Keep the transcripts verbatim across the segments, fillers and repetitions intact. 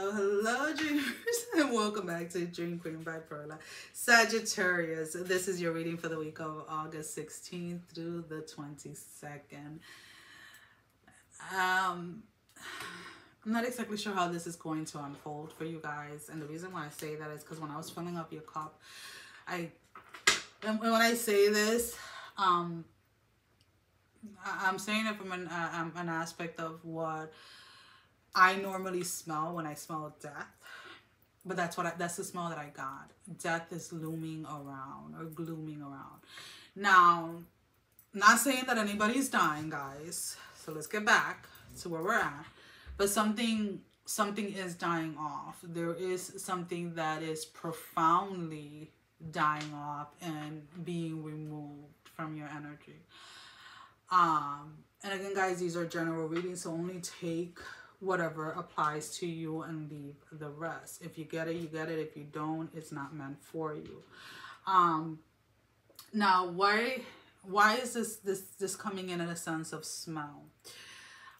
hello, hello, dreamers, and welcome back to Dream Queen by Perla Sagittarius. This is your reading for the week of August sixteenth through the twenty-second. Um, I'm not exactly sure how this is going to unfold for you guys, and the reason why I say that is because when I was filling up your cup, I, and when I say this, um, I'm saying it from an, uh, an aspect of what I normally smell when I smell death, but that's what I, that's the smell that I got. Death is looming around or glooming around. Now, not saying that anybody's dying, guys. So let's get back to where we're at. But something something is dying off. There is something that is profoundly dying off and being removed from your energy. Um, and again, guys, these are general readings, so only take whatever applies to you and leave the rest. If you get it, you get it. If you don't, it's not meant for you. Um, now, why why is this this this coming in in a sense of smell?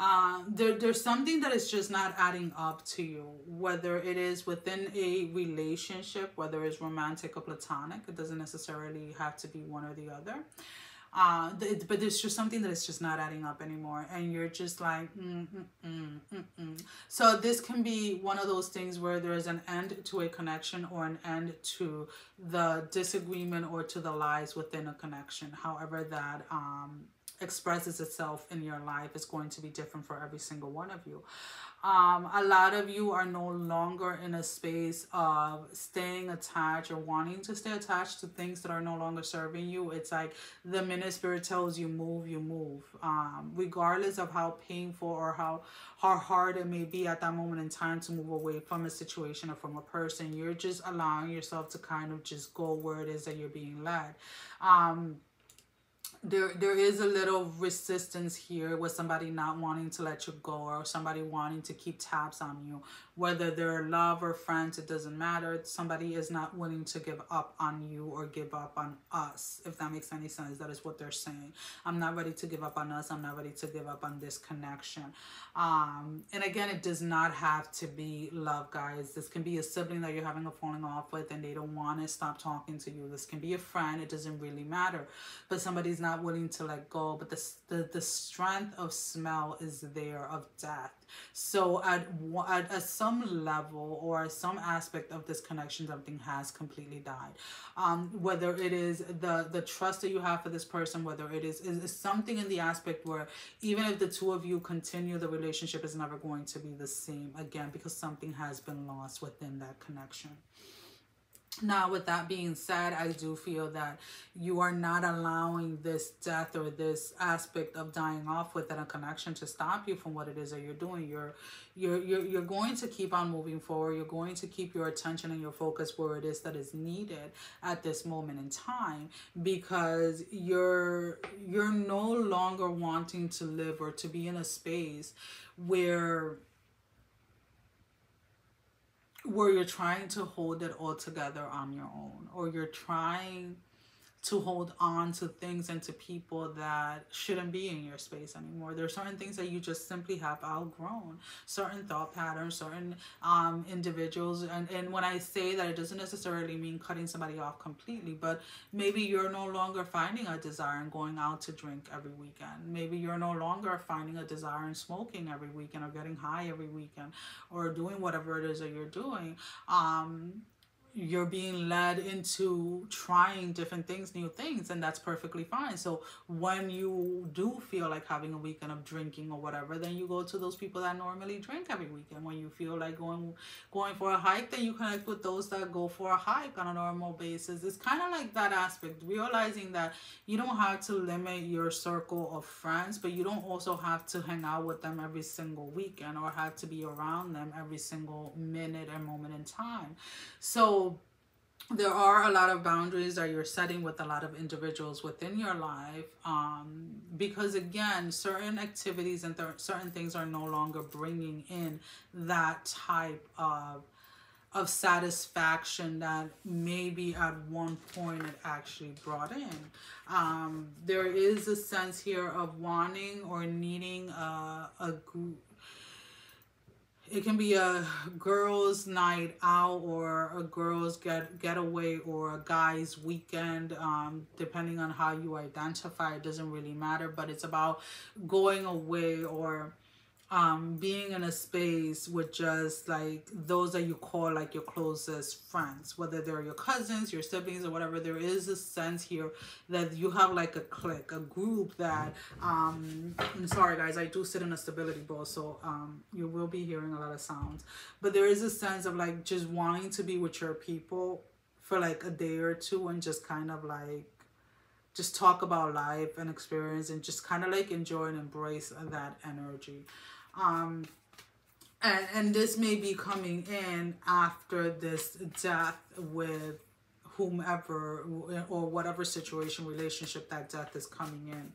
Uh, there, there's something that is just not adding up to you, whether it is within a relationship, whether it's romantic or platonic. It doesn't necessarily have to be one or the other. Uh, but there's just something that is just not adding up anymore, and you're just like, mm, mm, mm, mm, mm. So this can be one of those things where there is an end to a connection or an end to the disagreement or to the lies within a connection. However that um, expresses itself in your life is going to be different for every single one of you. Um, a lot of you are no longer in a space of staying attached or wanting to stay attached to things that are no longer serving you. It's like the minute spirit tells you move, you move. Um, regardless of how painful or how, how hard it may be at that moment in time to move away from a situation or from a person, you're just allowing yourself to kind of just go where it is that you're being led. Um, There, there is a little resistance here with somebody not wanting to let you go, or somebody wanting to keep tabs on you. Whether they're love or friends, it doesn't matter. Somebody is not willing to give up on you or give up on us, if that makes any sense. That is what they're saying. I'm not ready to give up on us. I'm not ready to give up on this connection. Um, and again, it does not have to be love, guys. This can be a sibling that you're having a falling off with and they don't want to stop talking to you. This can be a friend. It doesn't really matter. But somebody's not Not willing to let go, but the, the the strength of smell is there of death. So at, at at some level or some aspect of this connection, something has completely died. Um, whether it is the the trust that you have for this person, whether it is, is, is something in the aspect where even if the two of you continue, the relationship is never going to be the same again because something has been lost within that connection. Now, with that being said, I do feel that you are not allowing this death or this aspect of dying off within a connection to stop you from what it is that you're doing. You're, you're, you're, you're going to keep on moving forward. You're going to keep your attention and your focus where it is that is needed at this moment in time, because you're, you're no longer wanting to live or to be in a space where where you're trying to hold it all together on your own, or you're trying to hold on to things and to people that shouldn't be in your space anymore. There are certain things that you just simply have outgrown, certain thought patterns, certain um, individuals. And, and when I say that, it doesn't necessarily mean cutting somebody off completely, but maybe you're no longer finding a desire in going out to drink every weekend. Maybe you're no longer finding a desire in smoking every weekend or getting high every weekend or doing whatever it is that you're doing. Um, you're being led into trying different things, new things, and that's perfectly fine. So when you do feel like having a weekend of drinking or whatever, then you go to those people that normally drink every weekend. When you feel like going going for a hike, then you connect with those that go for a hike on a normal basis. It's kind of like that aspect, realizing that you don't have to limit your circle of friends, but you don't also have to hang out with them every single weekend or have to be around them every single minute and moment in time. So there are a lot of boundaries that you're setting with a lot of individuals within your life, um, because again, certain activities and th certain things are no longer bringing in that type of of satisfaction that maybe at one point it actually brought in. Um, there is a sense here of wanting or needing a, a group. It can be a girls' night out or a girls' get getaway or a guys' weekend, um, depending on how you identify. It doesn't really matter, but it's about going away or um, being in a space with just like those that you call like your closest friends, whether they're your cousins, your siblings, or whatever. There is a sense here that you have like a clique, a group that, um, I'm sorry guys, I do sit in a stability bowl, so, um, you will be hearing a lot of sounds, but there is a sense of like just wanting to be with your people for like a day or two and just kind of like just talk about life and experience and just kind of like enjoy and embrace that energy. Um, and, and this may be coming in after this death with whomever or whatever situation, relationship that death is coming in.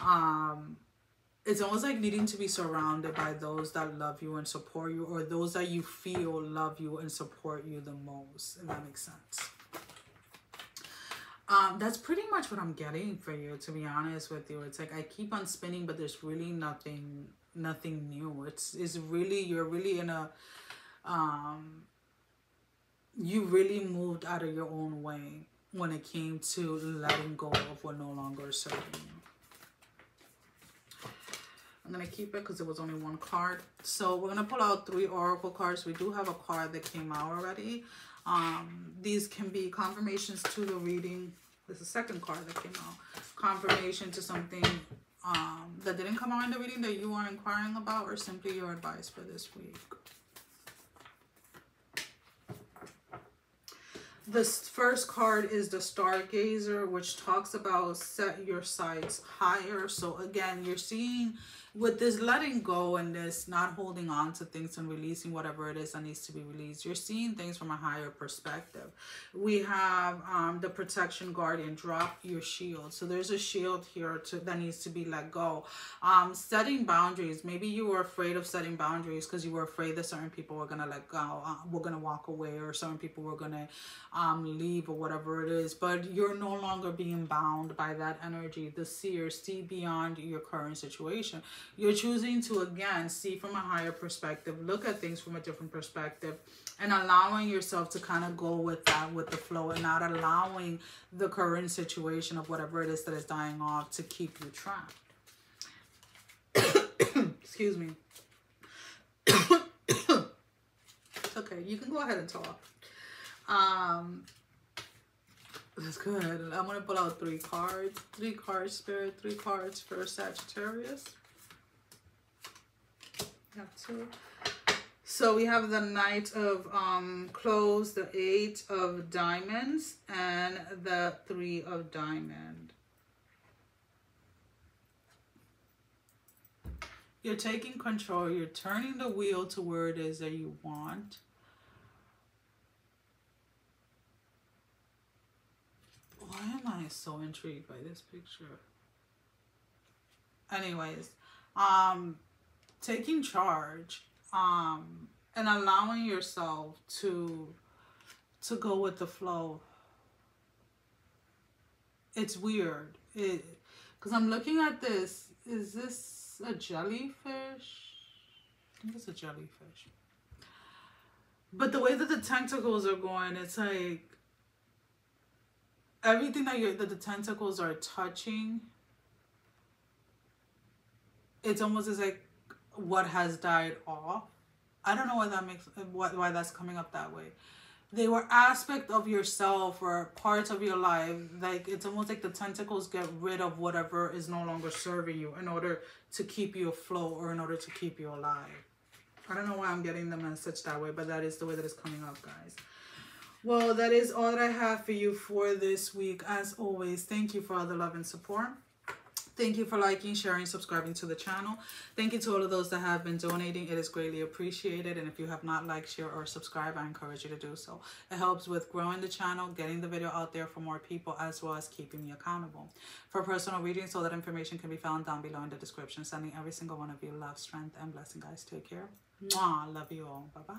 Um, it's almost like needing to be surrounded by those that love you and support you, or those that you feel love you and support you the most, if that makes sense. Um, that's pretty much what I'm getting for you, to be honest with you. It's like I keep on spinning, but there's really nothing nothing new. It's it's really, you're really in a um you really moved out of your own way when it came to letting go of what no longer serving you. I'm gonna keep it because it was only one card. So we're gonna pull out three oracle cards. We do have a card that came out already. Um, these can be confirmations to the reading. This is the second card that came out. Confirmation to something um, that didn't come out in the reading that you are inquiring about, or simply your advice for this week. This first card is the Stargazer, which talks about set your sights higher. So again, you're seeing with this letting go and this not holding on to things and releasing whatever it is that needs to be released, you're seeing things from a higher perspective. We have um, the protection guardian, drop your shield. So there's a shield here to, that needs to be let go. Um, setting boundaries. Maybe you were afraid of setting boundaries because you were afraid that certain people were going to let go, uh, were going to walk away, or certain people were going to... Um, Um, leave, or whatever it is, but you're no longer being bound by that energy. The seer, see beyond your current situation. You're choosing to again see from a higher perspective, look at things from a different perspective, and allowing yourself to kind of go with that, with the flow, and not allowing the current situation of whatever it is that is dying off to keep you trapped. Excuse me. Okay, you can go ahead and talk. Um, that's good. I'm going to pull out three cards. Three cards, Spirit. Three cards for Sagittarius. Have two. So we have the Knight of um, Clothes, the Eight of Diamonds, and the Three of Diamond. You're taking control. You're turning the wheel to where it is that you want. Why am I so intrigued by this picture? Anyways, um, taking charge, um, and allowing yourself to, to go with the flow. It's weird. It, 'cause I'm looking at this. Is this a jellyfish? I think it's a jellyfish. But the way that the tentacles are going, it's like, everything that, you're, that the tentacles are touching, it's almost as like what has died off. I don't know why that makes why, why that's coming up that way. They were aspect of yourself or parts of your life. Like it's almost like the tentacles get rid of whatever is no longer serving you in order to keep you afloat or in order to keep you alive. I don't know why I'm getting the message that way, but that is the way that it's coming up, guys. Well, that is all that I have for you for this week. As always, thank you for all the love and support. Thank you for liking, sharing, subscribing to the channel. Thank you to all of those that have been donating. It is greatly appreciated. And if you have not liked, shared, or subscribed, I encourage you to do so. It helps with growing the channel, getting the video out there for more people, as well as keeping me accountable. For personal readings, all that information can be found down below in the description. Sending every single one of you love, strength, and blessing, guys. Take care. Mwah. Love you all. Bye-bye.